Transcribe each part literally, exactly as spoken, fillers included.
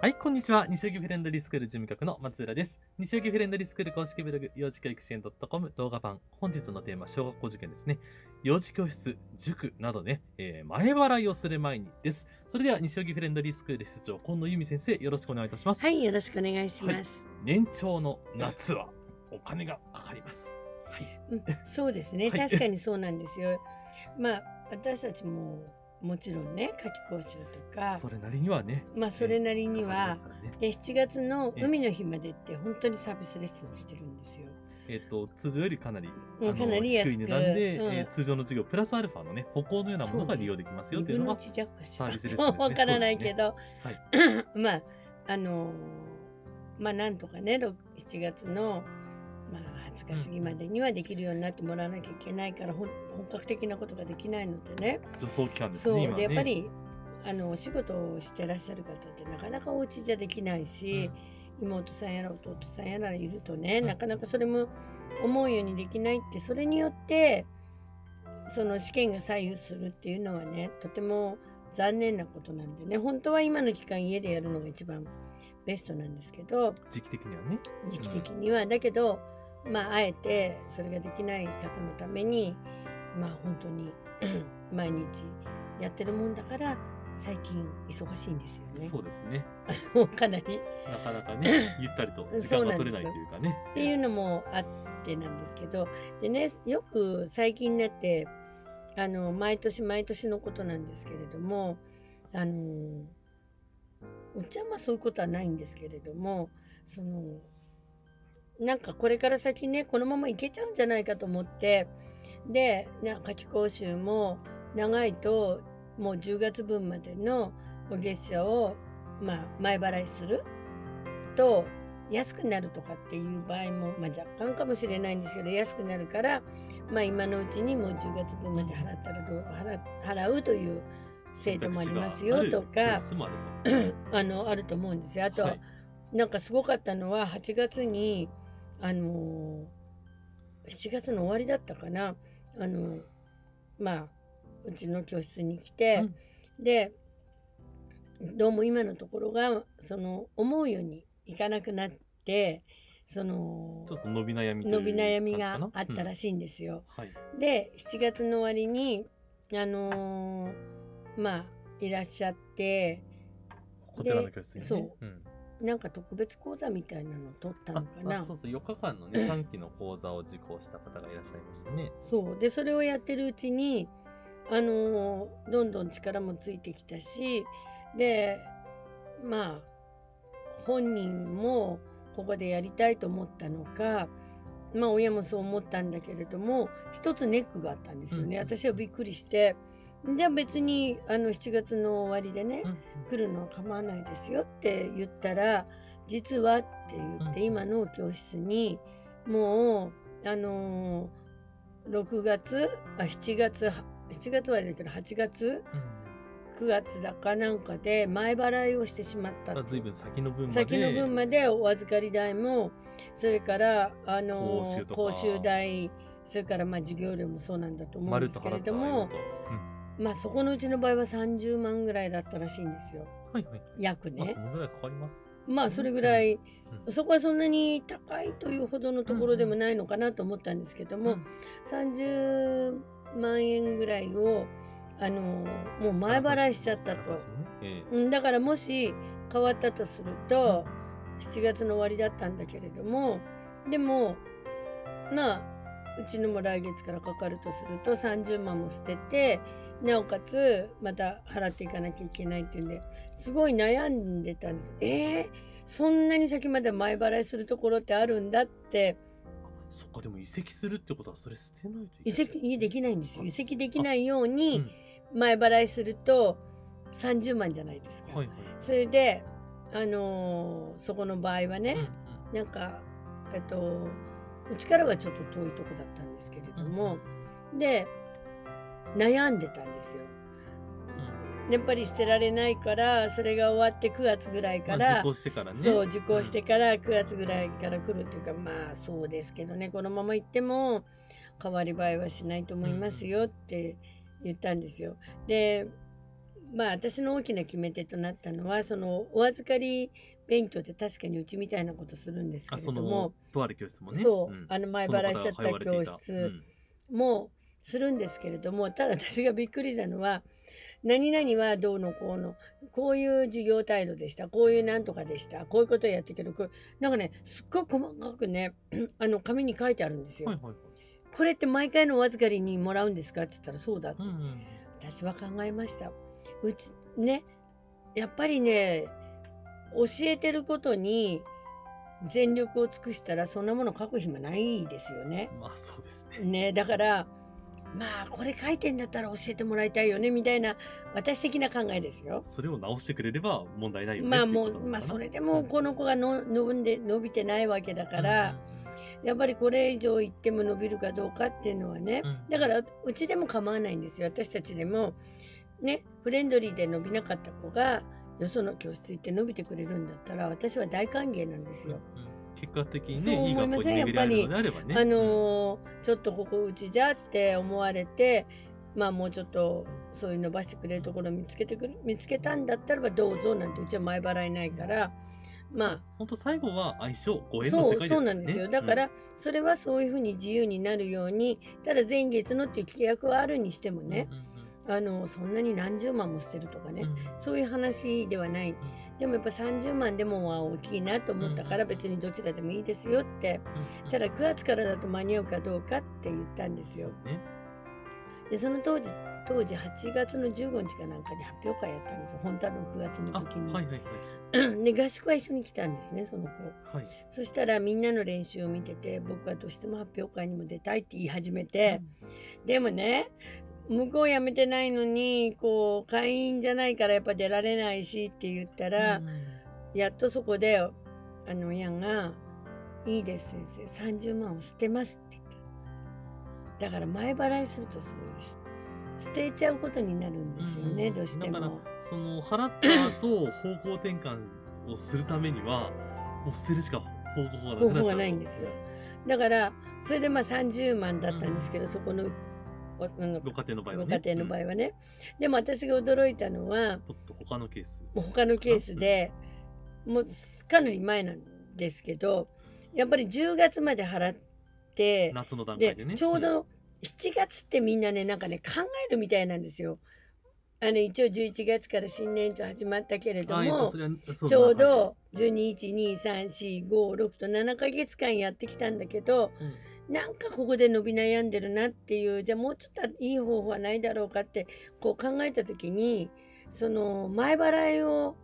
はい、こんにちは。西荻フレンドリースクール事務局の松浦です。西荻フレンドリースクール公式ブログ、幼児教育支援 .com 動画版。本日のテーマ、小学校受験ですね。幼児教室、塾などね、えー、前払いをする前にです。それでは、西荻フレンドリースクール室長、今野由美先生、よろしくお願いいたします。はい、よろしくお願いします。はい、年長の夏は、お金がかかります。はい。うん、そうですね。はい、確かにそうなんですよ。まあ、私たちも、もちろんね、夏期講習とかそれなりにはね、まあそれなりには、ね、でしちがつの海の日までって本当にサービスレッスンをしてるんですよ。えっと通常よりかなりかなり安く、低い値段で、うん、えー、通常の授業プラスアルファのね、歩行のようなものが利用できますよっていうのがサービスレッスンですね。わからないけど、まああのまあなんとかね、しちがつのまあはつか過ぎまでにはできるようになってもらわなきゃいけないから、本格的なことができないのでね。助走期間ですね。そうで、やっぱりあのお仕事をしてらっしゃる方ってなかなかお家じゃできないし、妹さんやら弟さんやらいるとね、なかなかそれも思うようにできないって、それによってその試験が左右するっていうのはね、とても残念なことなんでね、本当は今の期間家でやるのが一番ベストなんですけど、時期的にはね。時期的にはだけど、まあ、あえてそれができない方のために、まあ本当に毎日やってるもんだから、最近忙しいんですよね。そうですね。かなりなかなかね、ゆったりと時間が取れないというかね。っていうのもあってなんですけど、でね、よく最近になってあの毎年毎年のことなんですけれども、あのうちはまあそういうことはないんですけれども、そのなんかこれから先ね、このままいけちゃうんじゃないかと思って、で夏期講習も長いともうじゅうがつぶんまでのお月謝を、まあ、前払いすると安くなるとかっていう場合も、まあ、若干かもしれないんですけど、安くなるから、まあ、今のうちにもうじゅうがつぶんまで払ったらどう 払, 払うという制度もありますよとか、あ る, あ, のあると思うんですよ。あと、はい、なんかすごかったのははちがつにあのー、しちがつの終わりだったかな、あのー、まあうちの教室に来て、うん、でどうも今のところがその思うようにいかなくなって、そのちょっと伸び悩みという感じかな、伸び悩みがあったらしいんですよ。うん、はい、でしちがつの終わりにあのー、まあいらっしゃって、こちらの教室にね。そう、うん、なんか特別講座みたいなのを取ったのかな。そうそう、よっかかんのね、短期の講座を受講した方がいらっしゃいましたね。そうで、それをやってるうちにあのー、どんどん力もついてきたし、でまあ本人もここでやりたいと思ったのか、まあ親もそう思ったんだけれども、一つネックがあったんですよね。うんうん、私はびっくりして、じゃあ別にあのしちがつの終わりでね、うん、来るのは構わないですよって言ったら、実はって言って、今の教室にもうあのー、ろくがつ、あしちがつ、しちがつはだけどはちがつ、うん、くがつだかなんかで前払いをしてしまった。随分先の分まで。先の分までお預かり代も、それからあのー、講習代、それからまあ授業料もそうなんだと思うんですけれども。まあそこのうちの場合はさんじゅうまんぐらいだったらしいんですよ。はいはい。約ね。まあそのぐらいかかります。まあそれぐらい、うんうん、そこはそんなに高いというほどのところでもないのかなと思ったんですけども、うんうん、さんじゅうまんえんぐらいを、あのー、もう前払いしちゃったと。ね、えー、だからもし変わったとすると、しちがつの終わりだったんだけれども、でも、まあ、うちのも来月からかかるとするとさんじゅうまんも捨てて、なおかつまた払っていかなきゃいけないっていうんで、すごい悩んでたんです。えー、そんなに先まで前払いするところってあるんだって。そっか、でも移籍するってことはそれ捨てないといけない。移籍できないんですよ。移籍できないように前払いするとさんじゅうまんじゃないですか。はいはい、それであのー、そこの場合はね、うんうん、なんかえっとうちからはちょっと遠いとこだったんですけれども、うん、で悩んでたんですよ。うん、やっぱり捨てられないから、それが終わってくがつぐらいから、まあ、受講してからね。そう、受講してからくがつぐらいから来るっていうか、うん、まあそうですけどね、このまま行っても変わり映えはしないと思いますよって言ったんですよ。でまあ私の大きな決め手となったのは、そのお預かり勉強って確かにうちみたいなことするんですけれども、とある教室もね、そう、うん、あの前払いしちゃった教室もするんですけれども、うん、ただ私がびっくりしたのは、何々はどうのこうの、こういう授業態度でした、こういうなんとかでした、こういうことをやってくる、なんかねすっごく細かくねあの紙に書いてあるんですよ。はいはい、これって毎回のお預かりにもらうんですかって言ったら、そうだって、うんうん、私は考えました。うちね、やっぱりね、教えてることに全力を尽くしたらそんなもの書く暇ないですよね。まあそうですね。ね、だからまあこれ書いてんだったら教えてもらいたいよねみたいな私的な考えですよ。それを直してくれれば問題ないよね。まあもう、まあそれでもこの子がの伸んで伸びてないわけだから、やっぱりこれ以上いっても伸びるかどうかっていうのはね、うん、だからうちでも構わないんですよ。私たちでもね、フレンドリーで伸びなかった子がよその教室行って伸びてくれるんだったら、私は大歓迎なんですよ。うんうん、結果的にね、そう思いません？いい学校に巡り合えるのであればね、やっぱり、あのー、ちょっとここうちじゃって思われて、まあもうちょっとそういう伸ばしてくれるところを見つけてくる、見つけたんだったらばどうぞなんて、うちは前払いないから、まあ本当最後は相性ご縁の世界ですよね。そう、そうなんですよ。だからそれはそういうふうに自由になるように、うん、ただ前月のっていう契約はあるにしてもね、あのそんなに何十万も捨てるとかね、うん、そういう話ではない、うん、でもやっぱさんじゅうまんでもは大きいなと思ったから別にどちらでもいいですよって、うん、ただくがつからだと間に合うかどうかって言ったんですよ。そ、ね、でその当時当時はちがつのじゅうごにちかなんかに発表会やったんですよ、本当のくがつの時に。はいはいはい、で合宿は一緒に来たんですね、その子。はい、そしたらみんなの練習を見てて、僕はどうしても発表会にも出たいって言い始めて、うん、でもね向こう辞めてないのにこう会員じゃないからやっぱ出られないしって言ったら、うん、やっとそこであの親が「いいです先生、さんじゅうまんを捨てます」って言った。だから前払いするとそうです。捨てちゃうことになるんですよね、うん、どうしても。だからその払った後方向転換をするためにはもう捨てるしか方法がなくなっちゃう。方法がないんですよ。だからそれでまあさんじゅうまんだったんですけど、うん、そこのご家庭の場合はね。でも私が驚いたのは他のケース他のケースで、うん、もうかなり前なんですけど、やっぱりじゅうがつまで払って夏の段階でね、でちょうどしちがつってみんなねなんかね考えるみたいなんですよ。あの一応じゅういちがつから新年度始まったけれども、ちょうどじゅうに、いち、に、さん、よん、ご、ろくとななかげつかんやってきたんだけど、うん、なんかここで伸び悩んでるなっていう、じゃあもうちょっといい方法はないだろうかってこう考えた時に、その前払いを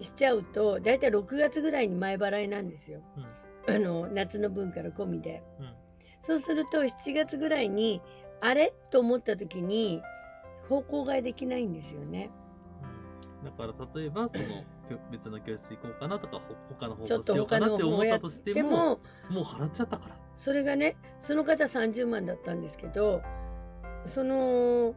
しちゃうとだいたいろくがつぐらいに前払いなんですよ、うん、あの夏の分から込みで、うん、そうするとしちがつぐらいにあれと思った時に方向替えできないんですよね。だから例えばその別の教室行こうかなとか他の方法しようかなって思ったとしても、もう払っちゃったから。それがね、その方さんじゅうまんだったんですけど、その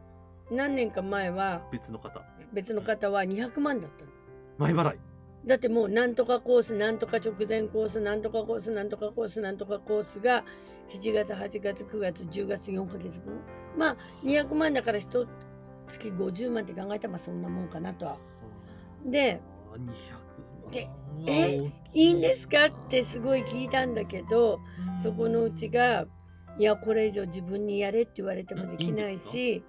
何年か前は別の方別の方はにひゃくまんだったの、前払いだって。もうなんとかコース、なんとか直前コース、なんとかコース、なんとかコース、なんとかコースがしちがつ、はちがつ、くがつ、じゅうがつ、よんかげつぶん、まあにひゃくまんだからひとつきごじゅうまんって考えたらそんなもんかなとは。で「えいいんですか?」ってすごい聞いたんだけど、そこのうちが「いやこれ以上自分にやれ」って言われてもできないし、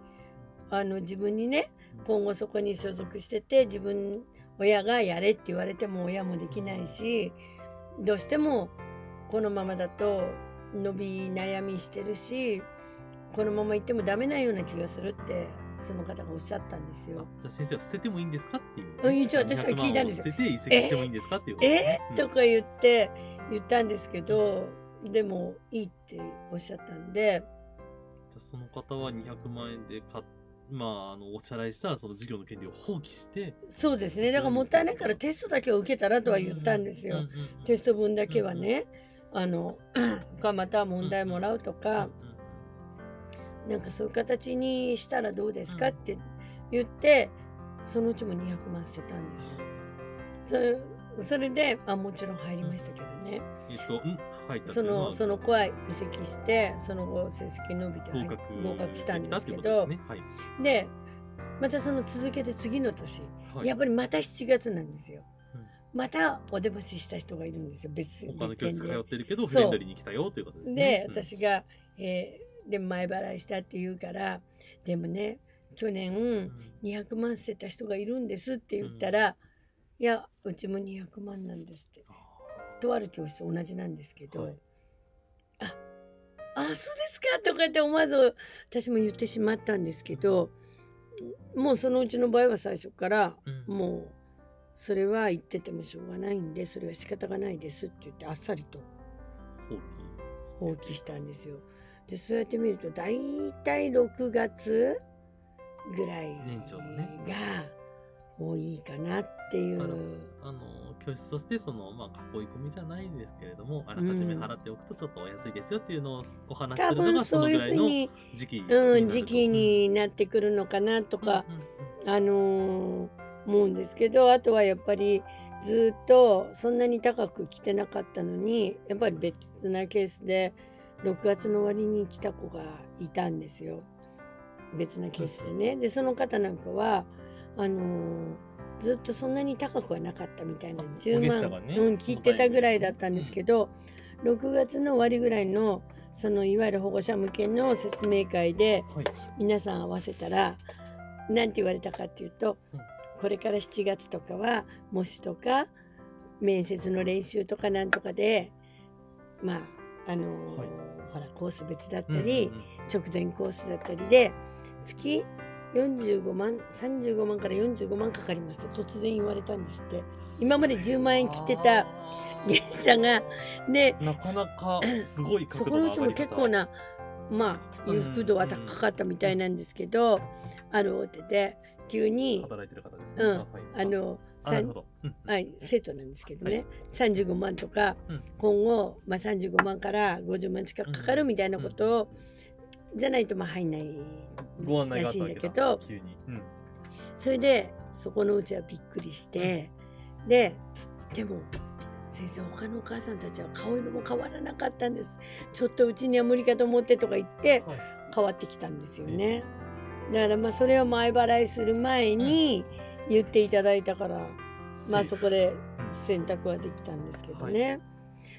あの自分にね今後そこに所属してて自分親が「やれ」って言われても親もできないし、どうしてもこのままだと伸び悩みしてるし、このまま行ってもダメなような気がするって。その方がおっしゃったんですよ。じゃあ先生は捨ててもいいんですかっていう。一応私は聞いたんですよ。捨てて移籍してもいいんですかっていう。えー、とか言って言ったんですけど、でもいいっておっしゃったんで。その方はにひゃくまんえんで買っ、まああのお支払いしたその事業の権利を放棄して。そうですね。だからもったいないからテストだけを受けたらとは言ったんですよ。テスト分だけはね、あのかまた問題もらうとか。なんかそういう形にしたらどうですかって言って、うん、そのうちもにひゃくまん捨てたんですよ。それ、それであもちろん入りましたけどね、えっと、入ったそのその子は移籍してその後成績伸びて合格したんですけど、合格したんですけど、でまたその続けて次の年、はい、やっぱりまたしちがつなんですよ。うん、またお出ましした人がいるんですよ。別に他の教室通ってるけどフレンドリーに来たよということですね。で、うん、私が、えー、で前払いしたって言うから、でもね去年にひゃくまん捨てた人がいるんですって言ったら、うん、いやうちもにひゃくまんなんですって、とある教室同じなんですけど、はい、ああそうですかとかって思わず私も言ってしまったんですけど、もうそのうちの場合は最初から、うん、もうそれは言っててもしょうがないんでそれは仕方がないですって言ってあっさりと放棄したんですよ。でそうやって見ると大体ろくがつぐらいが多いかなっていう、あの教室としてその、まあ、囲い込みじゃないんですけれども、あらかじめ払っておくとちょっとお安いですよっていうのをお話しするのがそのぐらいの時期になる、うん、時期になってくるのかなとか、あの思うんですけど、あとはやっぱりずっとそんなに高く来てなかったのに、やっぱり別なケースでろくがつの終わりに来た子がいたんですよ。別なケースでね。でその方なんかはあのー、ずっとそんなに高くはなかったみたいな、じゅうまん、ね、うん、聞いてたぐらいだったんですけど、うん、ろくがつの終わりぐらいのそのいわゆる保護者向けの説明会で、はい、皆さん合わせたらなんて言われたかっていうと、うん、これからしちがつとかは模試とか面接の練習とかなんとかで、まああのーはい、ほらコース別だったり直前コースだったりで月よんじゅうごまんさんじゅうごまんからよんじゅうごまんかかりました突然言われたんですって。今までじゅうまんえん切ってた月謝がでなかなかすごい角度の上がり方、そこのうちも結構な、まあ裕福度は高かったみたいなんですけど、ある大手で急に働いてる方ですね、うん、あのはい、生徒なんですけどね、はい、さんじゅうごまんとか、うん、今後、まあ、さんじゅうごまんからごじゅうまん近くかかるみたいなことを、うん、じゃないとまあ入んないらしいんだけど、急に、うん、それでそこのうちはびっくりして、うん、ででも先生他のお母さんたちは顔色も変わらなかったんです、ちょっとうちには無理かと思ってとか言って、はい、変わってきたんですよね。だからまあそれを前払いする前に、うん言っていただいたから、まあそこで選択はできたんですけどね、はい、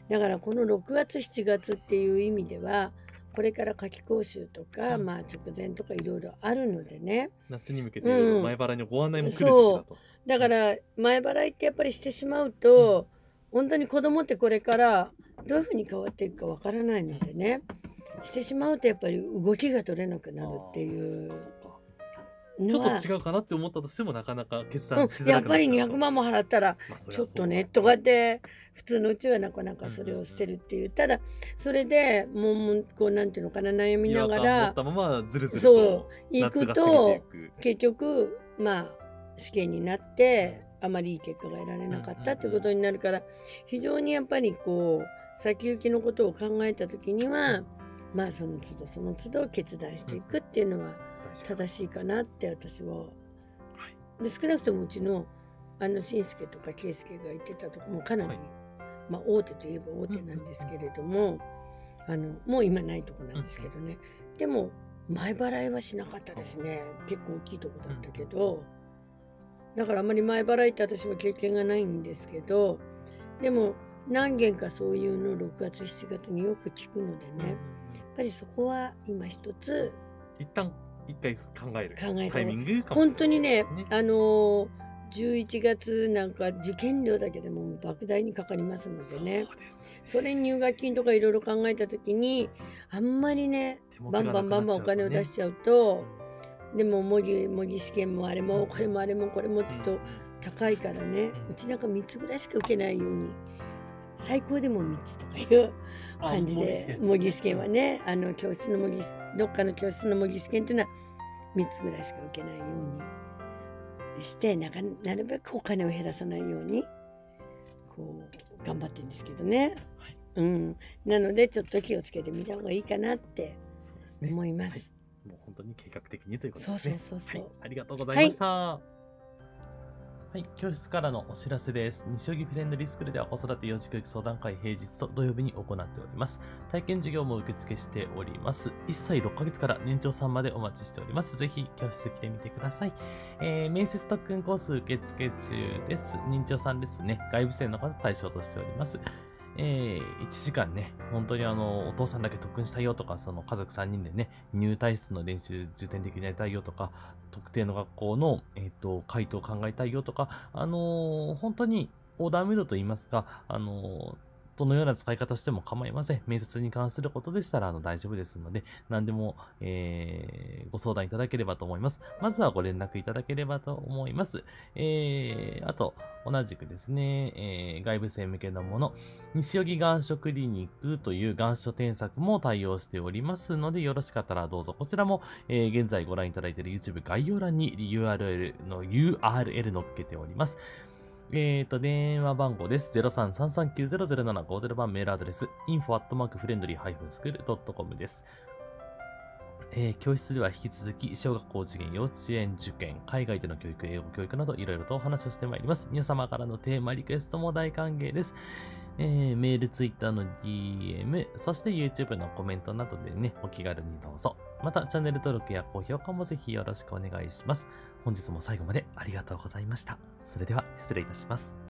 だからこのろくがつしちがつっていう意味ではこれから夏期講習とか、うん、まあ直前とかいろいろあるのでね、夏に向けて前払いのご案内も来る時期だと、うん、だから前払いってやっぱりしてしまうと、うん、本当に子供ってこれからどういうふうに変わっていくかわからないのでね、してしまうとやっぱり動きが取れなくなるっていう。ちょっと違うかなって思ったとしてもなかなか決断しづらくなっちゃう、うん、やっぱりにひゃくまんも払ったらちょっとねとかって普通のうちはなかなかそれを捨てるっていう、ただそれでもうこうなんていうのかな悩みながらそう行くと結局まあ試験になってあまりいい結果が得られなかったってことになるから、非常にやっぱりこう先行きのことを考えた時にはまあその都度その都度決断していくっていうのは、うん正しいかなって私は、はい、で少なくともうちのあのしんすけとかけいすけが言ってたとこもかなり、はい、まあ大手といえば大手なんですけれども、うん、あのもう今ないとこなんですけどね、うん、でも前払いはしなかったですね、結構大きいとこだったけど、うん、だからあんまり前払いって私は経験がないんですけど、でも何件かそういうのをろくがつしちがつによく聞くのでね、やっぱりそこは今一つ一旦一回考えるタイミングかもしれない、ね、本当にね、あのじゅういちがつなんか受験料だけでも莫大にかかりますのでね、そうですね、それに入学金とかいろいろ考えた時にあんまりねバンバンバンバンお金を出しちゃうと、でも模擬模擬試験もあれもこれもあれもこれもちょっと高いからね、うちなんかみっつぐらいしか受けないように最高でもみっつとかいう感じで、模擬試験はね、あの教室の模擬どっかの教室の模擬試験っていうのはみっつぐらいしか受けないようにしてなるべくお金を減らさないようにこう頑張ってるんですけどね、はい、うん、なのでちょっと気をつけてみた方がいいかなって思います。そうですね、はい、もう本当に計画的にということですね。ありがとうございました。はい。はい、教室からのお知らせです。西荻フレンドリースクールでは子育て幼児教育相談会平日と土曜日に行っております。体験授業も受付しております。いっさいろっかげつから年長さんまでお待ちしております。ぜひ教室来てみてください。えー、面接特訓コース受付中です。年長さんですね。外部生の方対象としております。えー、いちじかんね、本当にあの、お父さんだけ特訓したいよとか、その家族さんにんでね、入退室の練習重点的にやりたいよとか、特定の学校の、えっと、回答を考えたいよとか、あのー、本当にオーダーメイドと言いますか、あのー、どのような使い方しても構いません。面接に関することでしたらあの大丈夫ですので、何でも、えー、ご相談いただければと思います。まずはご連絡いただければと思います。えー、あと、同じくですね、えー、外部生向けのもの、西荻願書クリニックという願書添削も対応しておりますので、よろしかったらどうぞ。こちらも、えー、現在ご覧いただいている YouTube 概要欄に ユーアールエル の ユーアールエル 載っけております。えーと、電話番号です。ゼロさんさんさんきゅうゼロゼロななごゼロ 番メールアドレス、インフォ アットマーク フレンドリー ハイフン スクール ドットコム です。えー、教室では引き続き、小学校、次元、幼稚園、受験、海外での教育、英語教育などいろいろとお話をしてまいります。皆様からのテーマ、リクエストも大歓迎です。えー、メール、ツイッターの ディーエム、そして YouTube のコメントなどでね、お気軽にどうぞ。また、チャンネル登録や高評価もぜひよろしくお願いします。本日も最後までありがとうございました。それでは、失礼いたします。